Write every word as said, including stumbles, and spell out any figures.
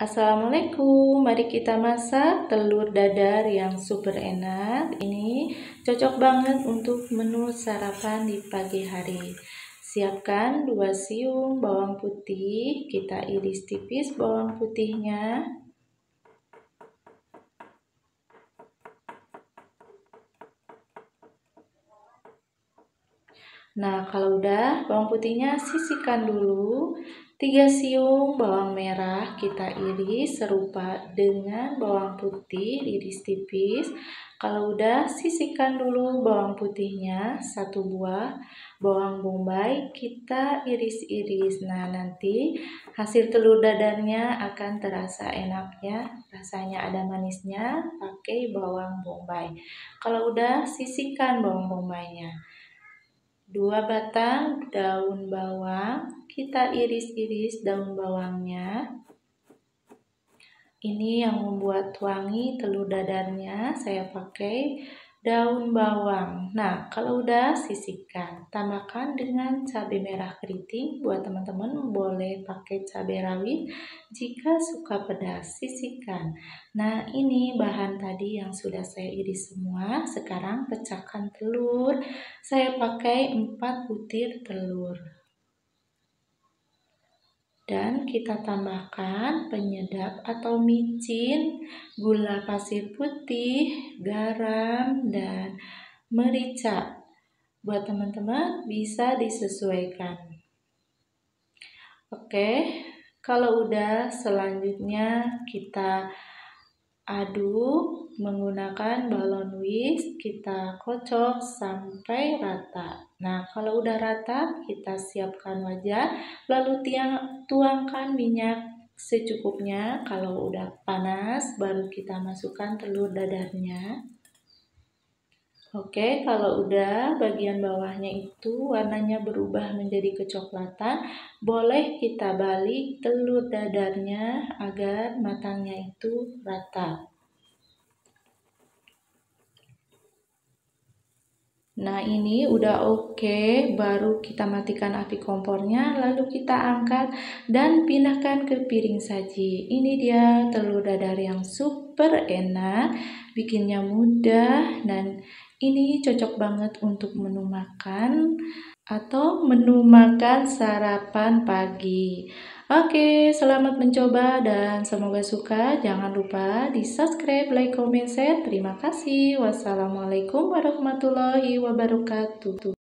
Assalamualaikum, mari kita masak telur dadar yang super enak. Ini cocok banget untuk menu sarapan di pagi hari. Siapkan dua siung bawang putih, kita iris tipis bawang putihnya. Nah, kalau udah bawang putihnya sisihkan dulu. tiga siung bawang merah kita iris serupa dengan bawang putih, iris tipis. Kalau udah, sisihkan dulu bawang putihnya, satu buah. Bawang bombay kita iris-iris. Nah, nanti hasil telur dadarnya akan terasa enak ya. Rasanya ada manisnya pakai bawang bombay. Kalau udah, sisihkan bawang bombaynya. Dua batang daun bawang, kita iris-iris daun bawangnya. Ini yang membuat wangi telur dadarnya, saya pakai daun bawang. Nah, kalau udah sisihkan, tambahkan dengan cabai merah keriting. Buat teman-teman boleh pakai cabai rawit jika suka pedas, sisihkan. Nah, ini bahan tadi yang sudah saya iris semua. Sekarang pecahkan telur. Saya pakai empat butir telur. Dan kita tambahkan penyedap atau micin, gula pasir putih, garam, dan merica. Buat teman-teman bisa disesuaikan. Oke, kalau udah selanjutnya kita aduk menggunakan balon whisk, kita kocok sampai rata. Nah, kalau udah rata, kita siapkan wajan, lalu tiang, tuangkan minyak secukupnya. Kalau udah panas, baru kita masukkan telur dadarnya. Oke, kalau udah bagian bawahnya itu warnanya berubah menjadi kecoklatan, boleh kita balik telur dadarnya agar matangnya itu rata. Nah, ini udah oke, baru kita matikan api kompornya, lalu kita angkat dan pindahkan ke piring saji. Ini dia telur dadar yang super enak, bikinnya mudah, dan ini cocok banget untuk menu makan atau menu makan sarapan pagi. Oke, selamat mencoba dan semoga suka. Jangan lupa di-subscribe, like, comment, share. Terima kasih. Wassalamualaikum warahmatullahi wabarakatuh.